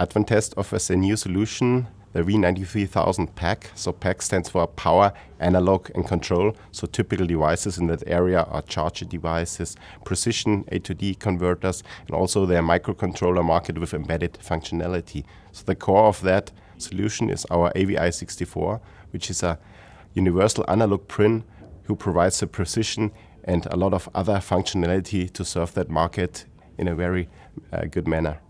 Advantest offers a new solution, the V93000 PAC. So PAC stands for Power, Analog and Control. So typical devices in that area are charger devices, precision A-to-D converters, and also their microcontroller market with embedded functionality. So the core of that solution is our AVI64, which is a universal analog print who provides the precision and a lot of other functionality to serve that market in a very good manner.